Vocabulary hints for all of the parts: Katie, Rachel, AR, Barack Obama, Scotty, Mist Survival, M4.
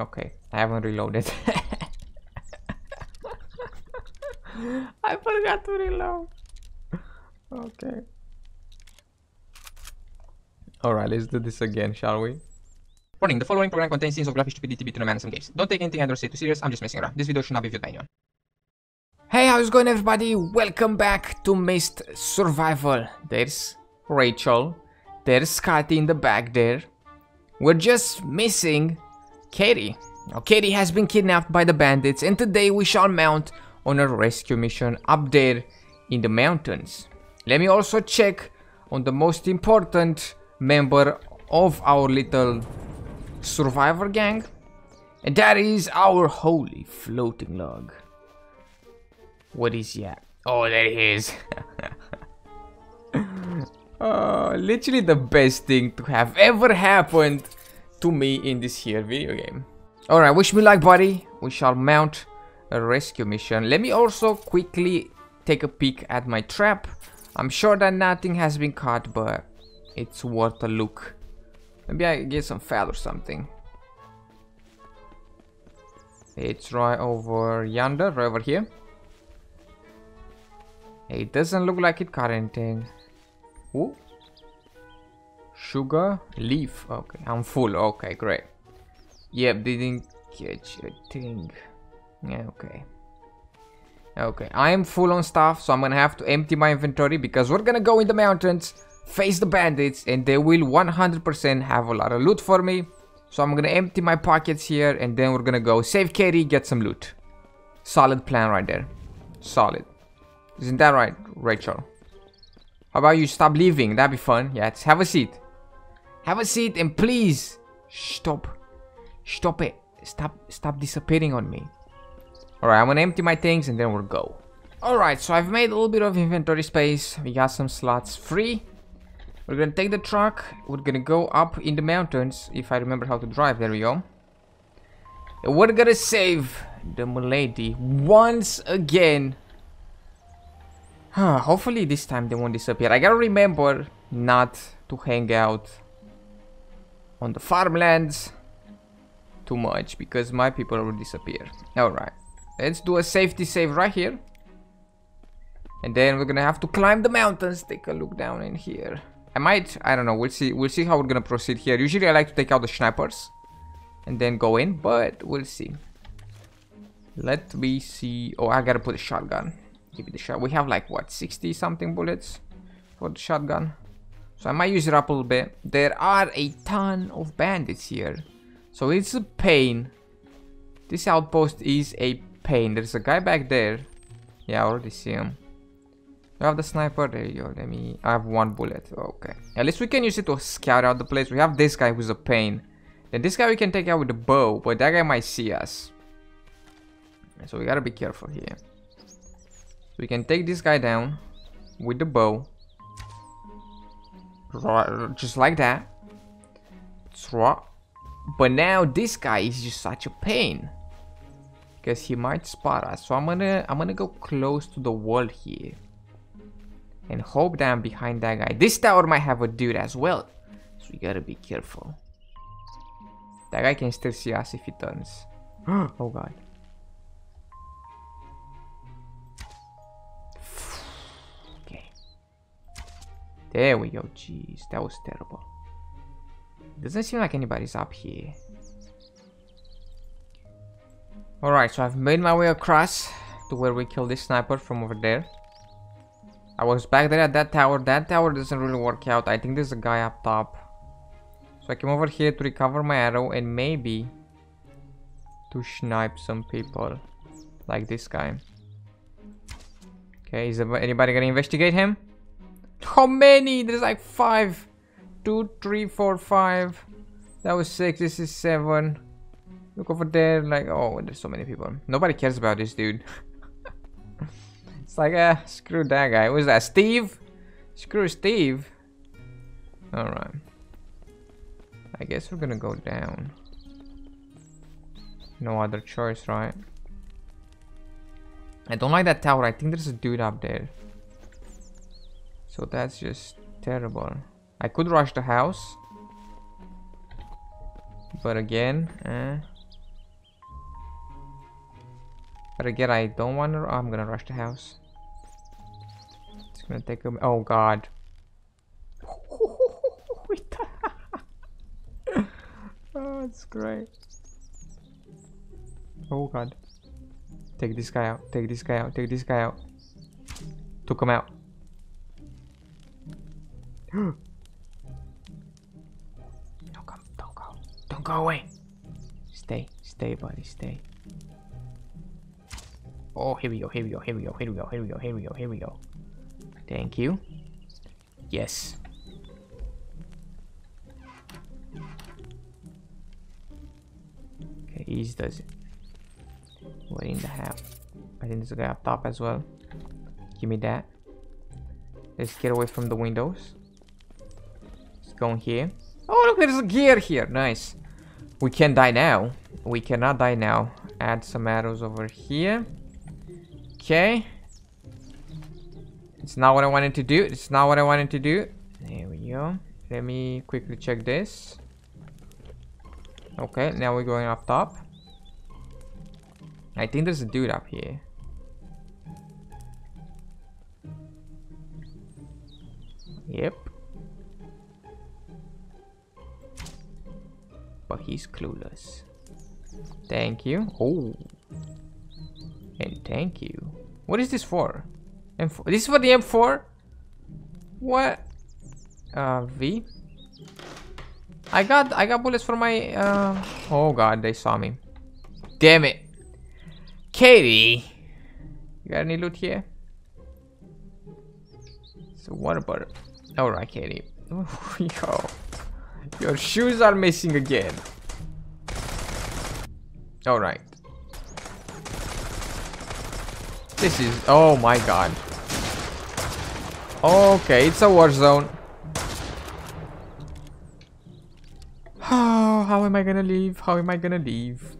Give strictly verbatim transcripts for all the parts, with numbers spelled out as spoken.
Okay, I haven't reloaded. I forgot to reload. Okay. Alright, let's do this again, shall we? Warning, the following program contains scenes of graphic stupidity between a man and some games. Don't take anything I don't say too serious, I'm just messing around. This video should not be viewed by anyone. Hey, how's it going, everybody? Welcome back to Mist Survival. There's Rachel. There's Scotty in the back there. We're just missing Katie. Now, Katie has been kidnapped by the bandits, and today we shall mount on a rescue mission up there in the mountains. Let me also check on the most important member of our little survivor gang, and that is our holy floating log. What is he at? Oh, there he is. Uh, literally the best thing to have ever happened to me in this here video game. Alright, wish me luck, buddy. We shall mount a rescue mission. Let me also quickly take a peek at my trap. I'm sure that nothing has been caught, but it's worth a look. Maybe I get some fat or something. It's right over yonder, right over here. It doesn't look like it caught anything. Ooh. Sugar, leaf. Okay, I'm full. Okay, great. Yep, didn't catch a thing. Yeah, okay. Okay, I am full on stuff, so I'm gonna have to empty my inventory because we're gonna go in the mountains, face the bandits, and they will one hundred percent have a lot of loot for me. So I'm gonna empty my pockets here, and then we're gonna go save Katie, get some loot. Solid plan right there. Solid. Isn't that right, Rachel? How about you stop leaving? That'd be fun. Yeah, have a seat. Have a seat, and please stop. Stop it. Stop stop disappearing on me. Alright, I'm gonna empty my things and then we'll go. Alright, so I've made a little bit of inventory space. We got some slots free. We're gonna take the truck. We're gonna go up in the mountains. If I remember how to drive, there we go. And we're gonna save the milady once again. Huh, hopefully this time they won't disappear. I gotta remember not to hang out on the farmlands too much because my people will disappear. Alright. Let's do a safety save right here. And then we're gonna have to climb the mountains. Take a look down in here. I might, I don't know, we'll see, we'll see how we're gonna proceed here. Usually I like to take out the snipers and then go in, but we'll see. Let me see. Oh, I gotta put a shotgun. Give it a shot. We have like what, sixty something bullets for the shotgun. So I might use it up a little bit. There are a ton of bandits here. So it's a pain. This outpost is a pain. There's a guy back there. Yeah, I already see him. You have the sniper. There you go. Let me. I have one bullet. Okay. At least we can use it to scout out the place. We have this guy who's a pain. Then this guy we can take out with a bow, but that guy might see us. So we gotta be careful here. We can take this guy down with the bow. Just like that. But now this guy is just such a pain. Because he might spot us, so I'm gonna I'm gonna go close to the wall here and hope that I'm behind that guy. This tower might have a dude as well, so we gotta be careful. That guy can still see us if he turns. Oh god! Okay, there we go. Jeez, that was terrible. Doesn't seem like anybody's up here. Alright, so I've made my way across to where we killed this sniper from over there. I was back there at that tower. That tower doesn't really work out. I think there's a guy up top. So I came over here to recover my arrow and maybe to snipe some people. Like this guy. Okay, is anybody gonna investigate him? How many? There's like five. Two, three, four, five. That was six. This is seven. Look over there, like, oh, there's so many people. Nobody cares about this dude. It's like, ah, uh, screw that guy. Who's that, Steve? Screw Steve. Alright. I guess we're gonna go down. No other choice, right? I don't like that tower. I think there's a dude up there. So that's just terrible. I could rush the house. But again, eh... But again, I don't want to... Oh, I'm gonna rush the house. It's gonna take a... Oh, God. Oh, it's great. Oh, God. Take this guy out. Take this guy out. Take this guy out. Took him out. Don't come. Don't go. Don't go away. Stay. Stay, buddy. Stay. Oh, here we go. Here we go. Here we go. Here we go. Here we go. Here we go. Here we go. Thank you. Yes. Okay, easy does it. What in the half? I think there's a guy up top as well. Give me that. Let's get away from the windows. Let's go in here. Oh, look, there's a gear here. Nice. We can't die now. We cannot die now. Add some arrows over here. Okay. It's not what I wanted to do. It's not what I wanted to do. There we go. Let me quickly check this. Okay, now we're going up top. I think there's a dude up here. Yep. But he's clueless. Thank you. Oh. And thank you. What is this for? M four. This is for the M four? What? Uh, V? I got, I got bullets for my... Uh... Oh God, they saw me. Damn it. Katie, you got any loot here? So what about it? Alright, Katie. Yo, your shoes are missing again. Alright. This is... Oh my God. Okay, it's a war zone. Oh, how am I gonna leave? How am I gonna leave?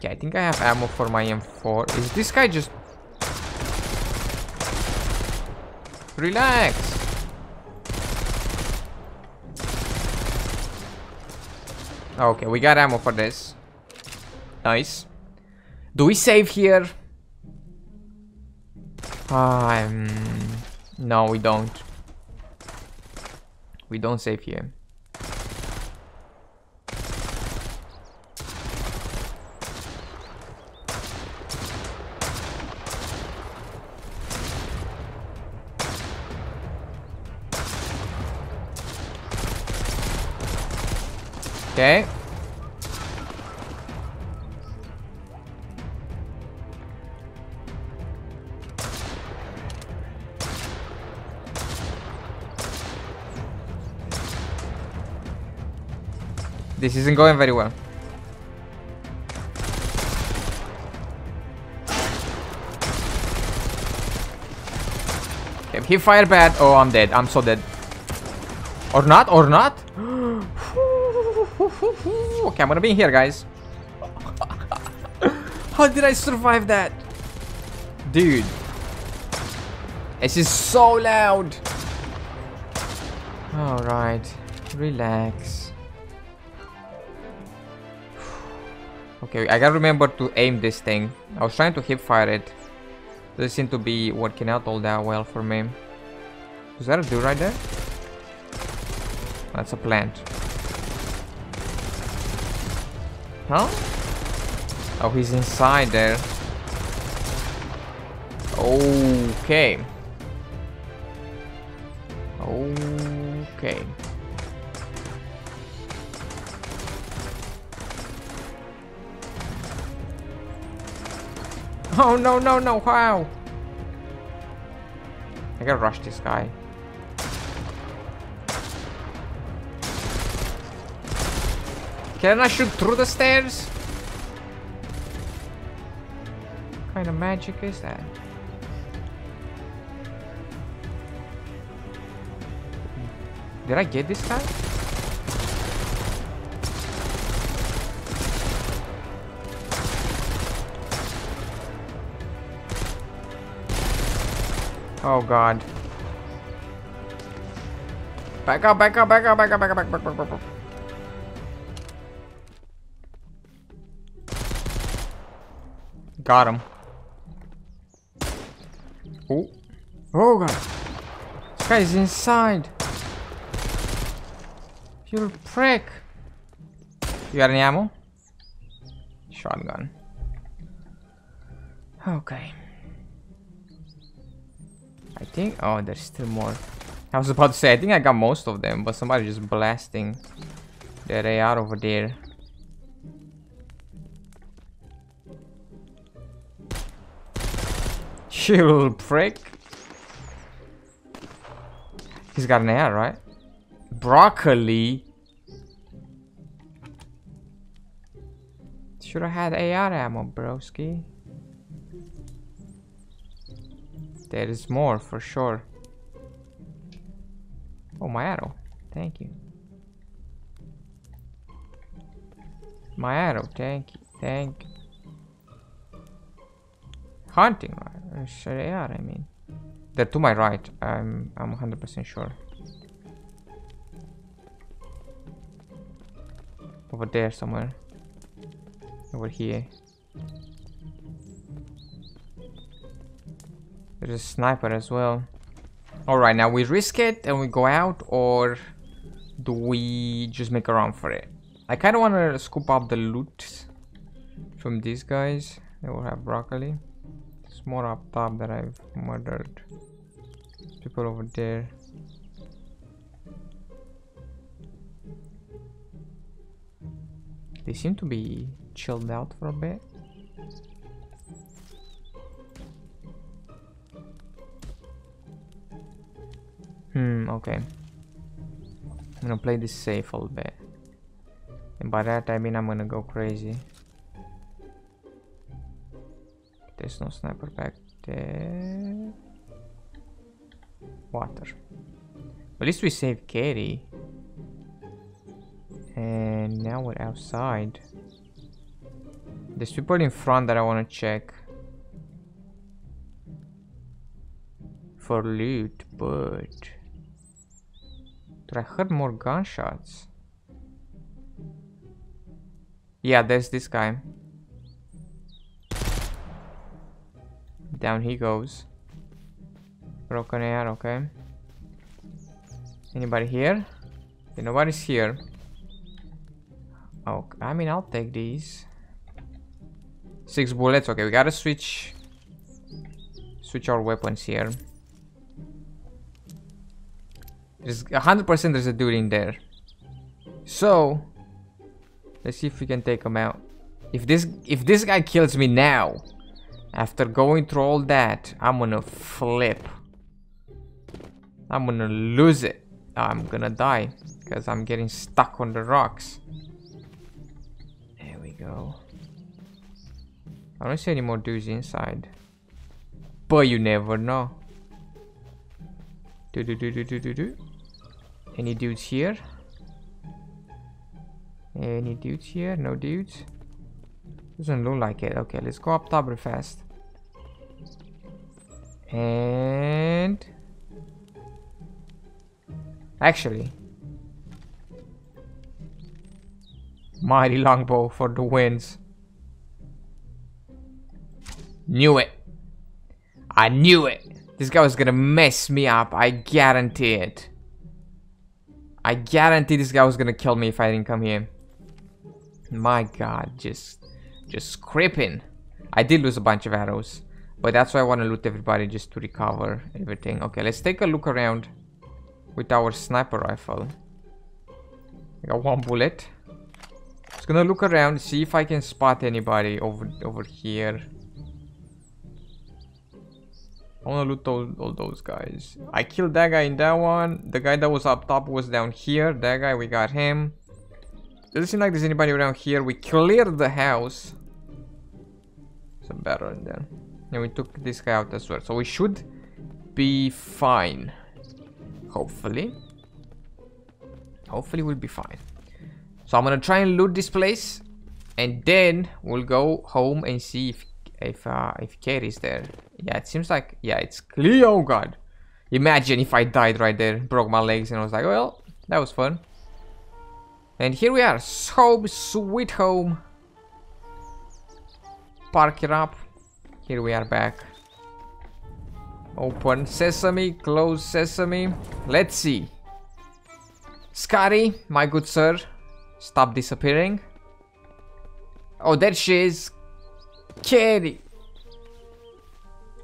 Okay, I think I have ammo for my M four. Is this guy just... Relax! Okay, we got ammo for this. Nice. Do we save here? Um, no, we don't. We don't save here. Okay. This isn't going very well. Okay, he fired bad. Oh, I'm dead. I'm so dead. Or not, or not. Okay, I'm gonna be in here, guys. How did I survive that? Dude. This is so loud. Alright. Relax. Okay, I gotta remember to aim this thing. I was trying to hip fire it. Doesn't seem to be working out all that well for me. Was that a dude right there? That's a plant. Huh? Oh, he's inside there. Okay. Okay. Oh, no, no, no. Wow. I gotta rush this guy. Can I shoot through the stairs? What kind of magic is that? Did I get this guy? Oh God. Back up, back up, back up, back up, back up, back up, back up, back up. Got him. Oh. Oh, God. This guy's inside. You prick. You got any ammo? Shotgun. Okay. I think... Oh, there's still more. I was about to say, I think I got most of them, but somebody just blasting their A R over there. You little prick. He's got an A R, right? Broccoli? Should have had A R ammo, broski. There is more, for sure. Oh, my arrow. Thank you. My arrow, thank you. Thank you. Hunting right? Shariar, I mean. They're to my right. I'm I'm one hundred percent sure. Over there somewhere. Over here. There's a sniper as well. All right, now we risk it and we go out, or do we just make a run for it? I kind of want to scoop up the loot from these guys. They will have broccoli. More up top that I've murdered. People over there. They seem to be chilled out for a bit. Hmm, okay. I'm gonna play this safe a little bit. And by that I mean I'm gonna go crazy. There's no sniper back there. Water. At least we saved Katie. And now we're outside. There's people in front that I want to check for loot, but... But I heard more gunshots. Yeah, there's this guy. Down he goes. Broken air, okay. Anybody here? Okay, nobody's here. Oh, I mean, I'll take these. Six bullets, okay, we gotta switch. Switch our weapons here. There's one hundred percent there's a dude in there. So, let's see if we can take him out. If this, if this guy kills me now, after going through all that, I'm gonna flip. I'm gonna lose it. I'm gonna die because I'm getting stuck on the rocks. There we go. I don't see any more dudes inside, but you never know. Do do do do do do do. Any dudes here? Any dudes here? No dudes. Doesn't look like it. Okay, let's go up top real fast. And... Actually. Mighty longbow for the wins. Knew it. I knew it. This guy was gonna mess me up. I guarantee it. I guarantee this guy was gonna kill me if I didn't come here. My God, just... Just scraping. I did lose a bunch of arrows, but that's why I want to loot everybody just to recover everything. Okay, let's take a look around with our sniper rifle. I got one bullet. Just gonna look around, see if I can spot anybody over over here. I want to loot all, all those guys. I killed that guy in that one. The guy that was up top was down here. That guy, we got him. Doesn't seem like there's anybody around here. We cleared the house. There's a barrel in there. And we took this guy out as well. So we should be fine. Hopefully. Hopefully we'll be fine. So I'm going to try and loot this place. And then we'll go home and see if if, uh, if Katie's there. Yeah, it seems like... Yeah, it's clear. Oh, God. Imagine if I died right there. Broke my legs and I was like, well, that was fun. And here we are, home sweet home. Park it up. Here we are back. Open sesame, close sesame. Let's see. Scotty, my good sir, stop disappearing. Oh, there she is. Katie.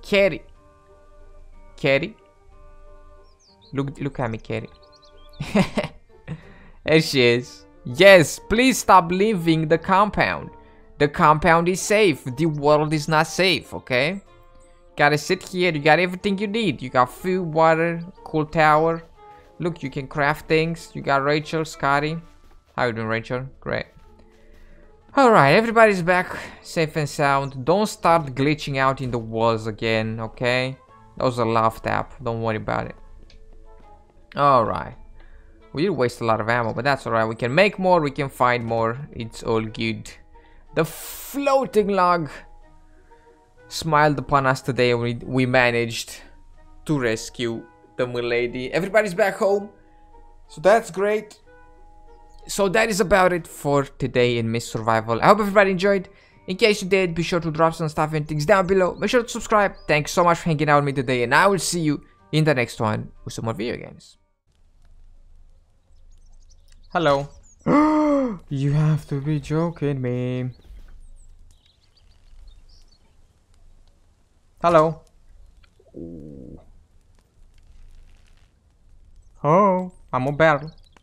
Katie. Katie. Look, look at me, Katie. There she is. Yes, please stop leaving the compound. The compound is safe. The world is not safe, okay? Gotta sit here. You got everything you need. You got food, water, cool tower. Look, you can craft things. You got Rachel, Scotty. How you doing, Rachel? Great. Alright, everybody's back safe and sound. Don't start glitching out in the walls again, okay? That was a laugh tap. Don't worry about it. Alright. We did waste a lot of ammo, but that's alright. We can make more. We can find more. It's all good. The floating log smiled upon us today. We, we managed to rescue the milady. Everybody's back home, so that's great. So that is about it for today in Mist Survival. I hope everybody enjoyed. In case you did, be sure to drop some stuff and things down below. Make sure to subscribe. Thanks so much for hanging out with me today, and I will see you in the next one with some more video games. Hello. You have to be joking me. Hello. Oh, I'm a barrel.